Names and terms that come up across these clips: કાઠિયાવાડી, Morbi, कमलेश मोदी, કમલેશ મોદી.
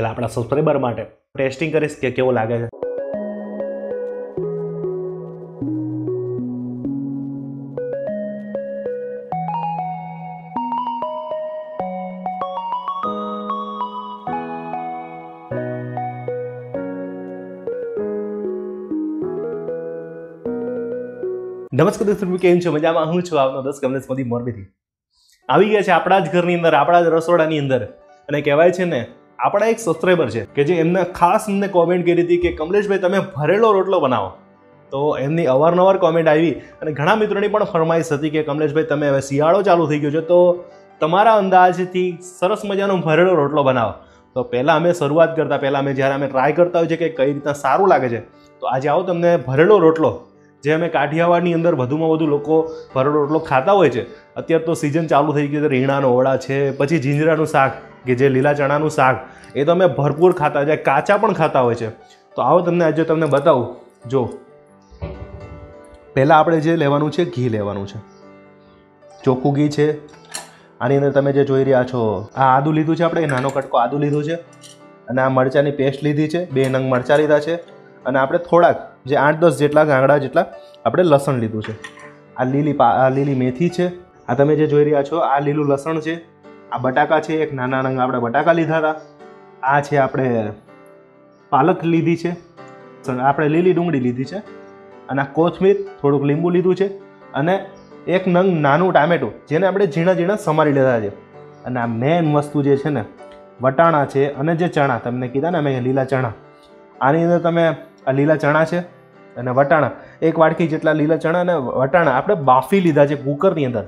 पहला अपना सब्सक्राइबर माटे टेस्टिंग करीश के केवो लागे छे। नमस्कार दोस्तों, केम छो? मजामां। हूं छुं आपनो दोस्त कमलेश मोदी मोरबी थी। આવી ગયા છે આપણા જ ઘરની અંદર, આપણા જ રસોડાની અંદર। અને કહેવાય છે ને, આપણા એક સબસ્ક્રાઈબર છે કે જે એમને ખાસ અમને કોમેન્ટ કરી હતી કે કમલેશભાઈ તમે ભરેલો રોટલો બનાવો। તો એમની અવારનવાર કોમેન્ટ આવી અને ઘણા મિત્રોની પણ ફરમાઈશ હતી કે કમલેશભાઈ તમે હવે શિયાળો ચાલુ થઈ ગયો છે તો તમારા અંદાજથી સરસ મજાનો ભરેલો રોટલો બનાવો। તો પહેલાં અમે શરૂઆત કરતાં પહેલાં અમે જ્યારે અમે ટ્રાય કરતા હોય છે કે કઈ રીતના સારું લાગે છે, તો આજે આવો તમને ભરેલો રોટલો, જે અમે કાઠિયાવાડની અંદર વધુમાં વધુ લોકો ભરેલો રોટલો ખાતા હોય છે। અત્યારે તો સિઝન ચાલુ થઈ ગઈ છે, રીંગણાનો ઓળા છે, પછી જીંજરાનું શાક કે જે લીલા ચણાનું શાક, એ તો અમે ભરપૂર ખાતા હોય છે, કાચા પણ ખાતા હોય છે। તો આવો તમને આજે તમને બતાવું। જો પહેલાં આપણે જે લેવાનું છે, ઘી લેવાનું છે, ચોખ્ખું ઘી છે। આની અંદર તમે જે જોઈ રહ્યા છો, આ આદું લીધું છે આપણે, નાનો કટકો આદું લીધું છે, અને આ મરચાંની પેસ્ટ લીધી છે, 2 નંગ મરચાં લીધા છે, અને આપણે થોડાક જે 8-10 જેટલા ગાંગડા જેટલા આપણે લસણ લીધું છે। આ લીલી મેથી છે, આ તમે જે જોઈ રહ્યા છો આ લીલું લસણ છે, આ બટાકા છે, એક નાના નાના આપણે બટાકા લીધા હતા, આ છે આપણે પાલક લીધી છે, આપણે લીલી ડુંગળી લીધી છે, અને આ કોથમીર, થોડુંક લીંબુ લીધું છે, અને 1 નંગ નાનું ટામેટું જેને આપણે ઝીણા ઝીણા સમારી લીધા છે, અને આ મેન વસ્તુ જે છે ને વટાણા છે, અને જે ચણા તમને કીધા ને અમે લીલા ચણા, આની અંદર તમે આ લીલા ચણા છે અને વટાણા, 1 વાટકી જેટલા લીલા ચણા અને વટાણા આપણે બાફી લીધા છે કુકરની અંદર,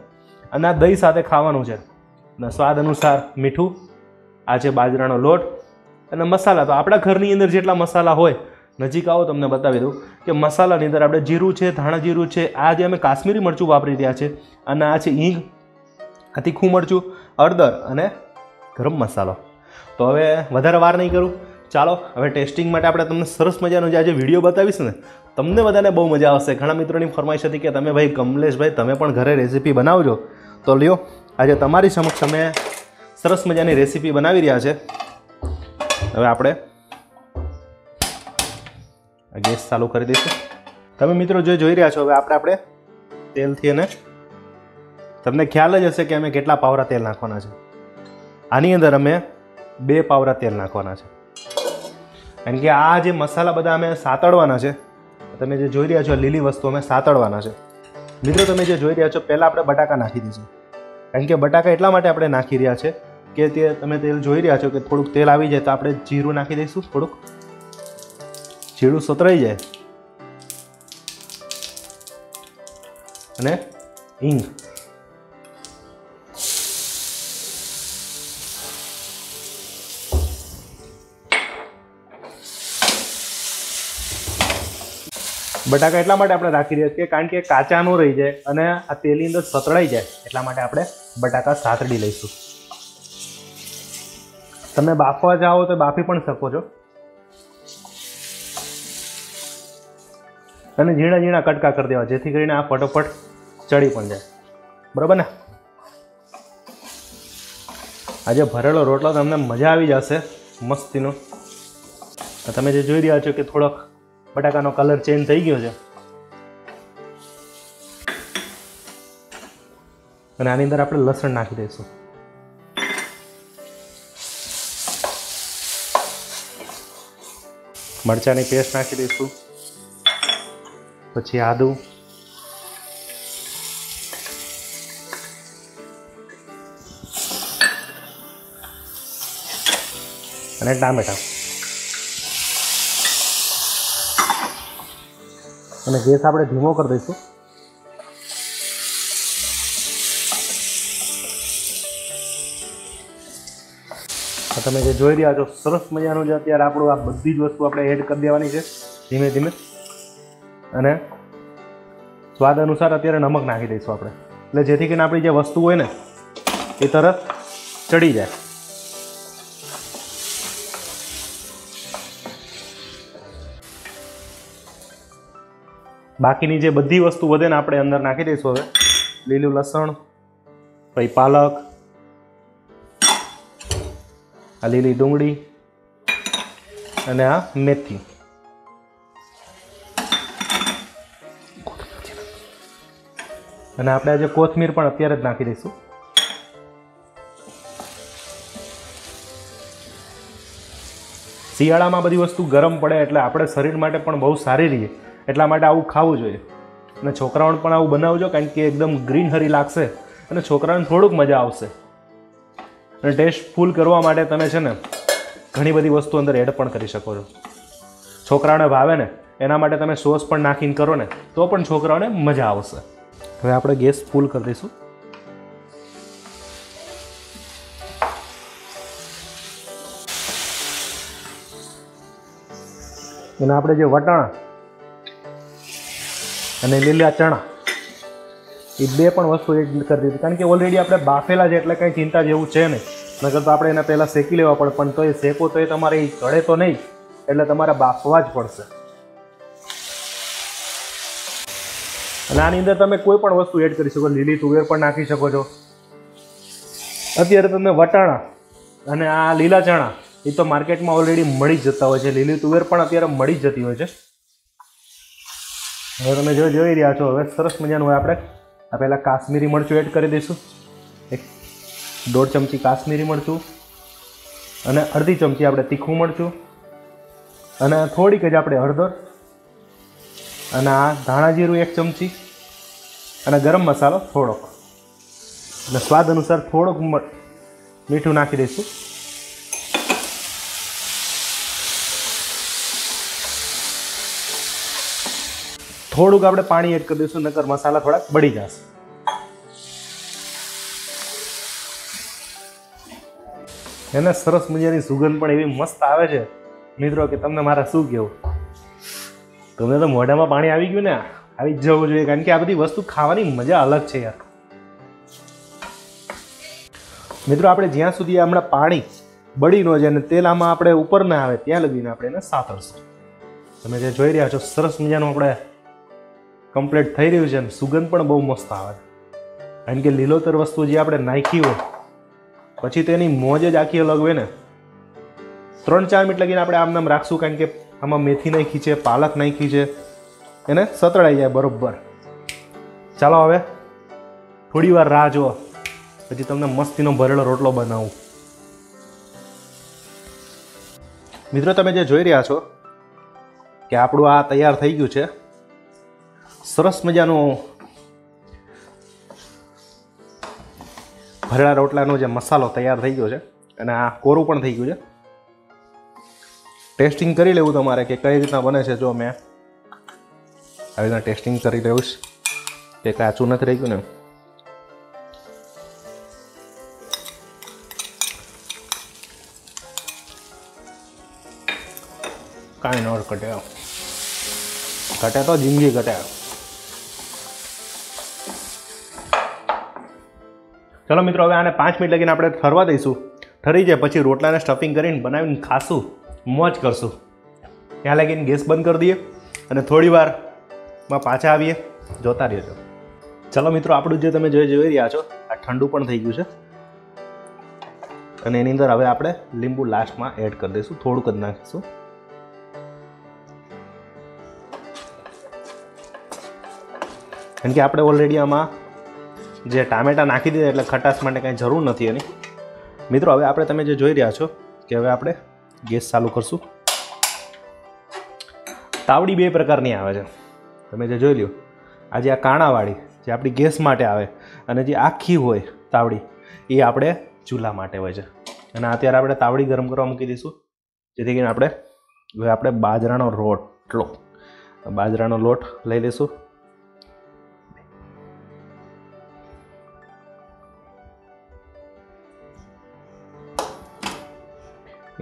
અને આ દહીં સાથે ખાવાનું છે, અને સ્વાદ અનુસાર મીઠું, આ છે બાજરાનો લોટ, અને મસાલા તો આપણા ઘરની અંદર જેટલા મસાલા હોય, નજીક આવો તમને બતાવી દઉં કે મસાલાની અંદર આપણે જીરું છે, ધાણા જીરું છે, આ જે અમે કાશ્મીરી મરચું વાપરી રહ્યા છે, અને આ છે હિંગ, આ તીખું મરચું, હળદર અને ગરમ મસાલો। તો હવે વધારે વાર નહીં કરું, ચાલો હવે ટેસ્ટિંગ માટે આપણે તમને સરસ મજાનો જે આજે વિડીયો બતાવીશ ને, તમને બધાને બહુ મજા આવશે। ઘણા મિત્રોની ફરમાઈશ હતી કે તમે ભાઈ કમલેશભાઈ તમે પણ ઘરે રેસીપી બનાવજો, તો લ્યો આજે તમારી સમક્ષ અમે સરસ મજાની રેસીપી બનાવી રહ્યા છે। હવે આપણે આ ગેસ ચાલુ કરી દઈશું। તમે મિત્રો જે જોઈ રહ્યા છો, હવે આપણે તેલથી, અને તમને ખ્યાલ જ હશે કે અમે કેટલા પાવરા તેલ નાખવાના છે। આની અંદર અમે 2 પાવરા તેલ નાખવાના છે, કારણ કે આ જે મસાલા બધા અમે સાતળવાના છે, તમે જે જોઈ રહ્યા છો લીલી વસ્તુ અમે સાતળવાના છે। મિત્રો તમે જે જોઈ રહ્યા છો, પહેલાં આપણે બટાકા નાખી દીધું છે, કારણ કે બટાકા એટલા માટે આપણે નાખી રહ્યા છે કે તે તમે તેલ જોઈ રહ્યા છો કે થોડુંક તેલ આવી જાય તો આપણે જીરું નાખી દઈશું, થોડુંક જીરું સતરાઈ જાય, અને હિંગ, બટાકા એટલા માટે આપણે રાખી રહ્યા છીએ કારણ કે કાચા ન રહી જાય અને આ તેલની અંદર સતળાઈ જાય, એટલા માટે આપણે બટાકા સાતડી લઈશું। તમે બાફવા જાઓ તો બાફી પણ શકો છો, અને ઝીણા ઝીણા કટકા કરી દેવા જેથી કરીને આ ફટોફટ ચડી પણ જાય, બરાબર ને? આજે ભરેલો રોટલો તમને મજા આવી જશે મસ્તીનો। તમે જે જોઈ રહ્યા છો કે થોડોક બટાકાનો કલર ચેન્જ થઈ ગયો છે, અને આની અંદર આપણે લસણ નાખી દઈશું। મરચાંની પેસ્ટ નાખી દઈશું, પછી આદુ, અને ટામેટા, અને ગેસ આપણે ધીમો કરી દઈશું। તમે જે જોઈ રહ્યા છો સરસ મજાનું છે, અત્યારે આપણું આ બધી જ વસ્તુ આપણે એડ કરી દેવાની છે ધીમે ધીમે, અને સ્વાદ અનુસાર અત્યારે નમક નાખી દઈશું આપણે, એટલે જેથી કરીને આપણી જે વસ્તુ હોય ને એ તરત ચડી જાય। બાકીની જે બધી વસ્તુ વધે ને આપણે અંદર નાખી દઈશું, હવે લીલું લસણ, પછી પાલક, આ લીલી ડુંગળી, અને આ મેથી. અને આપણે આજે કોથમીર પણ અત્યારે જ નાખી દઈશું. શિયાળામાં બધી વસ્તુ ગરમ પડે એટલે આપણે શરીર માટે પણ બહુ સારી રહીએ એટલા માટે આવું ખાવું જોઈએ. અને છોકરાઓને પણ આવું બનાવજો, કારણ કે એકદમ ગ્રીનહરી લાગશે અને છોકરાઓને થોડુંક મજા આવશે. અને ટેસ્ટ ફૂલ કરવા માટે તમે છે ને ઘણી બધી વસ્તુ અંદર એડ પણ કરી શકો છો. છોકરાઓને ભાવે ને એના માટે તમે સોસ પણ નાખીને કરો ને તો પણ છોકરાઓને મજા આવશે. હવે આપણે ગેસ ફૂલ કરી દઈશું. એના આપણે જે વટાણા અને લીલા ચણા એ બે પણ વસ્તુ એડ કરી દીધી, કારણ કે ઓલરેડી આપણે બાફેલા છે એટલે કંઈ ચિંતા જેવું છે નહીં. નકર તો આપણે એના પહેલાં શેકી લેવા પડે, પણ તો એ શેકો તો એ તમારે ચડે તો નહીં, એટલે તમારે બાફવા જ પડશે. અને આની અંદર તમે કોઈ પણ વસ્તુ એડ કરી શકો, લીલી તુવેર પણ નાખી શકો છો. અત્યારે તમને વટાણા અને આ લીલા ચણા એ તો માર્કેટમાં ઓલરેડી મળી જતા હોય છે, લીલી તુવેર પણ અત્યારે મળી જતી હોય છે. હવે તમે જો જોઈ રહ્યા છો, હવે સરસ મજાનું આપણે આ પહેલાં કાશ્મીરી મરચું એડ કરી દઈશું. 1.5 ચમચી કાશ્મીરી મરચું અને 1/2 ચમચી આપણે તીખું મરચું અને થોડીક જ આપણે હળદર અને આ ધાણા જીરું 1 ચમચી અને ગરમ મસાલો થોડોક અને સ્વાદ અનુસાર થોડોક મીઠું નાખી દઈશું. થોડુંક આપણે પાણી એડ કરી દઈશું, નકર મસાલા થોડાક બળી જશે. એને સરસ મજાની સુગંધ પણ એવી મસ્ત આવે છે મિત્રો કે તમને મારા શું કહેવું. તમને તો મોઢામાં પાણી આવી ગયું ને, આવી જ જવું જોઈએ, કારણ કે આ બધી વસ્તુ ખાવાની મજા અલગ છે યાર. મિત્રો આપણે જ્યાં સુધી હમણાં પાણી બળી ન જાય અને તેલ આમાં આપણે ઉપર ના આવે ત્યાં લગીને આપણે એને સાતરશું. તમે જે જોઈ રહ્યા છો સરસ મજાનું આપણે કમ્પ્લીટ થઈ રહ્યું છે અને સુગંધ પણ બહુ મસ્ત આવે છે, કારણ કે લીલોતર વસ્તુ જે આપણે નાખી હોય પછી તેની મોજ જ આખી અલગ હોય ને. 3-4 મિનિટ લગીને આપણે આમ નામ રાખશું, કારણ કે આમાં મેથી નાખી છે, પાલક નાખી છે, એને સતળાઈ જાય બરોબર. ચાલો હવે થોડી વાર રાહ જુઓ, પછી તમને મસ્તીનો ભરેલો રોટલો બનાવું. મિત્રો તમે જે જોઈ રહ્યા છો કે આપણું આ તૈયાર થઈ ગયું છે. સરસ મજાનું ભરેલા રોટલાનો જે મસાલો તૈયાર થઈ ગયો છે અને આ કોરું પણ થઈ ગયું છે. ટેસ્ટિંગ કરી લેવું તમારે કે કઈ રીતના બને છે. જો મેં આવી રીતના ટેસ્ટિંગ કરી લેવું કે કાચું નથી રહી ગયું ને. કાંઈ નોર ઘટે ઘટે તો જિંદગી ઘટે. ચલો મિત્રો હવે આને 5 મિનિટ લગીને આપણે ઠરવા દઈશું. ઠરી જાય પછી રોટલાને સ્ટફિંગ કરીને બનાવીને ખાશું, મોજ કરશું. ત્યાં લાગીને ગેસ બંધ કરી દઈએ અને થોડી વારમાં પાછા આવીએ, જોતા રહેજો. ચલો મિત્રો આપણું જે તમે જોઈ રહ્યા છો આ ઠંડુ પણ થઈ ગયું છે અને એની અંદર હવે આપણે લીંબુ લાસ્ટમાં એડ કરી દઈશું, થોડુંક જ નાખીશું. કારણ કે આપણે ઓલરેડી આમાં જે ટામેટાં નાખી દીધા એટલે ખટાશ માટે કાંઈ જરૂર નથી એની. મિત્રો હવે આપણે તમે જે જોઈ રહ્યા છો કે હવે આપણે ગેસ ચાલુ કરશું. તાવડી 2 પ્રકારની આવે છે, તમે જે જોઈ લો. આજે આ કાણાવાળી જે આપણી ગેસ માટે આવે અને જે આખી હોય તાવડી એ આપણે ચૂલા માટે હોય છે. અને અત્યારે આપણે તાવડી ગરમ કરવા મૂકી દઈશું, જેથી કરીને આપણે હવે આપણે બાજરાનો લોટ લઈ લઈશું.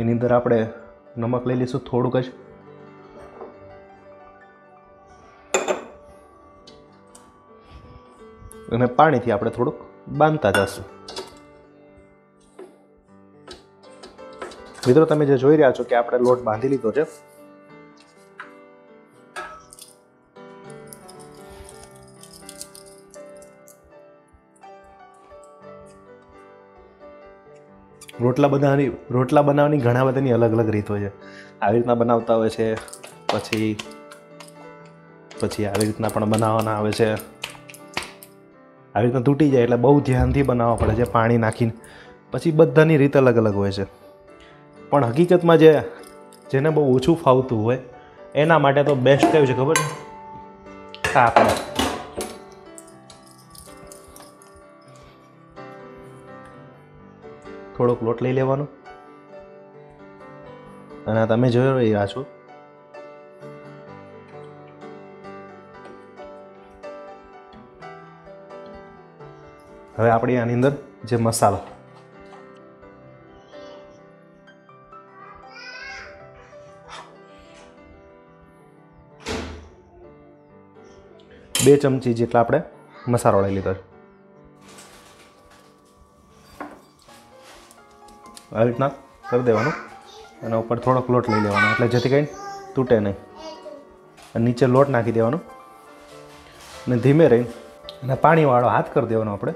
એની અંદર આપણે નમક લઈ લઈશું થોડુંક જ. અને પાણીથી આપણે થોડુંક બાંધતા જશું. મિત્રો તમે જે જોઈ રહ્યા છો કે આપણે લોટ બાંધી લીધો છે. રોટલા બનાવવાની ઘણા બધાની અલગ અલગ રીતો છે. આવી રીતના બનાવતા હોય છે, પછી આવી રીતના પણ બનાવવાના આવે છે. આવી રીતના તૂટી જાય એટલે બહુ ધ્યાનથી બનાવવા પડે છે, પાણી નાખીને. પછી બધાની રીત અલગ અલગ હોય છે, પણ હકીકતમાં જેને બહુ ઓછું ફાવતું હોય એના માટે તો બેસ્ટ કયું છે ખબર છે? કાપડ. થોડોક લોટ લઈ લેવાનો, અને તમે જોઈ રહ્યા છો હવે આપણી આની અંદર જે મસાલો, બે ચમચી જેટલા આપણે મસાલો લઈ લીધો. આવી રીતના કરી દેવાનું, અને ઉપર થોડોક લોટ લઈ લેવાનો એટલે જેથી કંઈ તૂટે નહીં. અને નીચે લોટ નાખી દેવાનો, અને ધીમે રહીને અને પાણીવાળો હાથ કરી દેવાનો આપણે.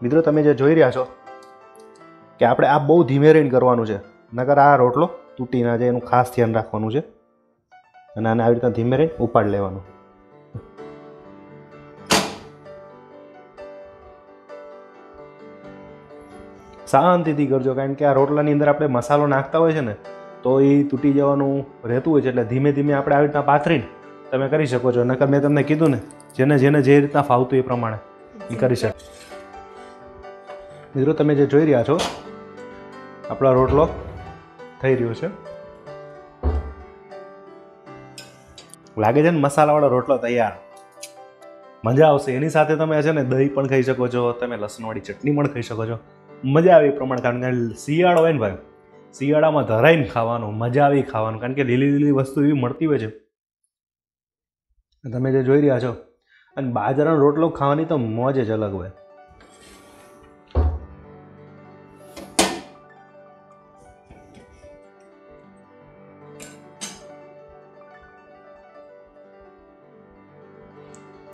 મિત્રો, તમે જે જોઈ રહ્યા છો કે આપણે આ બહુ ધીમે રહીને કરવાનું છે, નકર આ રોટલો તૂટી ના જાય એનું ખાસ ધ્યાન રાખવાનું છે. અને આને આવી રીતના ધીમે રહીને ઉપાડ લેવાનું. શાંતિથી કરજો, કારણ કે આ રોટલાની અંદર આપણે મસાલો નાખતા હોય છે ને, તો એ તૂટી જવાનું રહેતું હોય છે. એટલે ધીમે ધીમે આપણે આવી રીતના પાથરીને તમે કરી શકો છો. નકર મેં તમને કીધું ને, જેને જે રીતના ફાવતું એ પ્રમાણે એ કરી શકો. મિત્રો, તમે જે જોઈ રહ્યા છો આપણો રોટલો થઈ રહ્યો છે. લાગે છે ને મસાલાવાળો રોટલો તૈયાર. મજા આવશે. એની સાથે તમે છે ને દહીં પણ ખાઈ શકો છો, તમે લસણવાળી ચટણી પણ ખાઈ શકો છો. મજા આવે એ પ્રમાણે, કારણ કે શિયાળો હોય ને ભાઈ, શિયાળામાં ધરાઈને ખાવાનું, મજા આવી ખાવાનું, કારણ કે લીલી લીલી વસ્તુ એવી મળતી હોય છે. તમે જે જોઈ રહ્યા છો, અને બાજરાનો રોટલો ખાવાની તો મોજ જ અલગ હોય.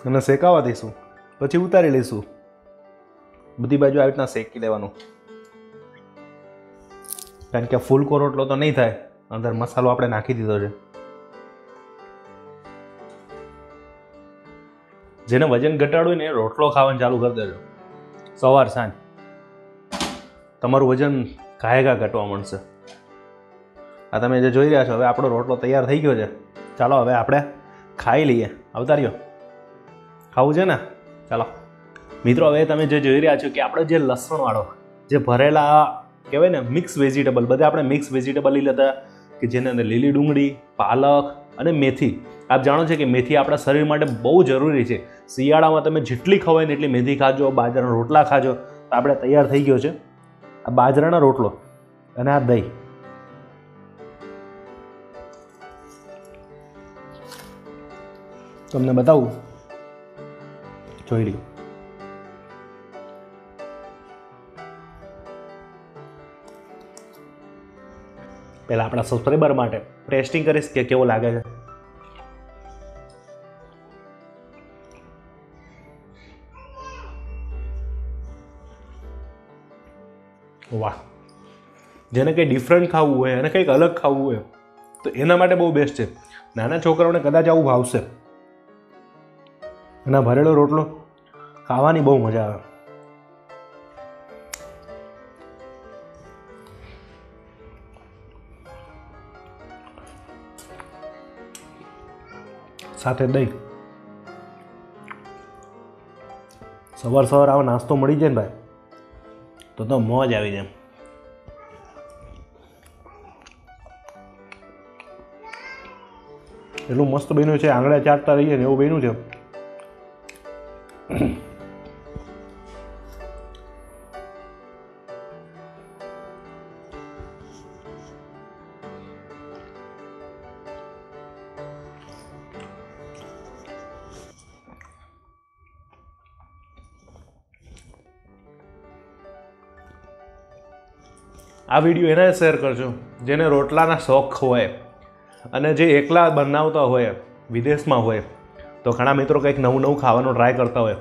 અને શેકાવા દઈશું, પછી ઉતારી લઈશું. બધી બાજુ આવી રીતના શેકી લેવાનું, કારણ કે ફૂલકો રોટલો તો નહીં થાય, અંદર મસાલો આપણે નાખી દીધો છે. જેને વજન ઘટાડવું ને રોટલો ખાવાનું ચાલુ કરી દેજો. સવાર સાંજ તમારું વજન ઘાયગા ઘટવા મળશે. આ તમે જે જોઈ રહ્યા છો, હવે આપણો રોટલો તૈયાર થઈ ગયો છે. ચાલો હવે આપણે ખાઈ લઈએ. અવતાર્યો, ખાવું છે ને? ચાલો મિત્રો, હવે તમે જે જોઈ રહ્યા છો કે આપણે જે લસણવાળો જે ભરેલા કહેવાય ને મિક્સ વેજીટેબલ, બધા આપણે મિક્સ વેજીટેબલ લઈ લેતા, કે જેને અંદર લીલી ડુંગળી, પાલક અને મેથી. આપ જાણો છો કે મેથી આપણા શરીર માટે બહુ જરૂરી છે. શિયાળામાં તમે જેટલી ખવાય ને એટલી મેથી ખાજો, બાજરાના રોટલા ખાજો. તો આપણે તૈયાર થઈ ગયો છે આ બાજરાનો રોટલો અને આ દહીં. તમને બતાવું, જોઈ લ્યો. પહેલા આપણા સબસ્ક્રાઈબર માટે ટેસ્ટિંગ કરીશ કે કેવો લાગે છે. વાહ! જેને કંઈ ડિફરન્ટ ખાવું હોય અને કંઈક અલગ ખાવું હોય તો એના માટે બહુ બેસ્ટ છે. નાના છોકરાઓને કદાચ આવું ભાવશે. અને ભરેલો રોટલો ખાવાની બહુ મજા આવે. સાથે દહીં. સવાર સવાર આવો નાસ્તો મળી જાય ને ભાઈ, તો મોજ આવી જાય. એટલું મસ્ત બન્યું છે, આંગળા ચાટતા રહીએ ને એવું બન્યું છે. આ વિડીયો એને શેર કરજો જેને રોટલાના શોખ હોય અને જે એકલા બનાવતા હોય विदेश में होय तो घणा मित्रों कंईक नवुं नवुं खावानुं ट्राय करता होय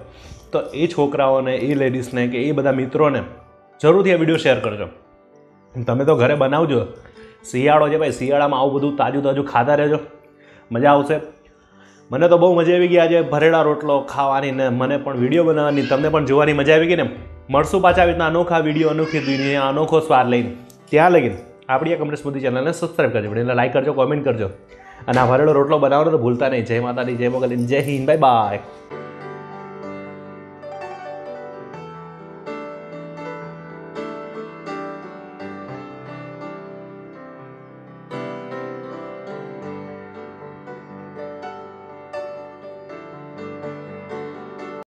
तो ए छोकराओने ए लेडीसने के ए बधा मित्रोने जरूरथी आ विडियो शेयर करजो। तमे तो घरे बनावजो। શિયાળો છે ભાઈ, શિયાળામાં આવું બધું તાજું તાજું ખાતા રહેજો, મજા આવશે। મને તો બહુ મજા આવી ગઈ આજે ભરેલા રોટલો ખાવાની ને મને પણ વિડીયો બનાવવાની, તમને પણ જોવાની મજા આવી ગઈ ને। મળશું પાછા આવી રીતના અનોખા વિડીયો, અનોખી દુનિયા, અનોખો સ્વાદ લઈને। ત્યાં લગીને આપણી આ કમલેશ મોદી ચેનલને સબસ્ક્રાઈબ કરજો, વિડીયોને લાઈક કરજો, કોમેન્ટ કરજો અને આ ભરેલો રોટલો બનાવવાનો તો ભૂલતા નહીં। જય માતાજી, જય મોગલ, જય હિન્દ, બાય બાય।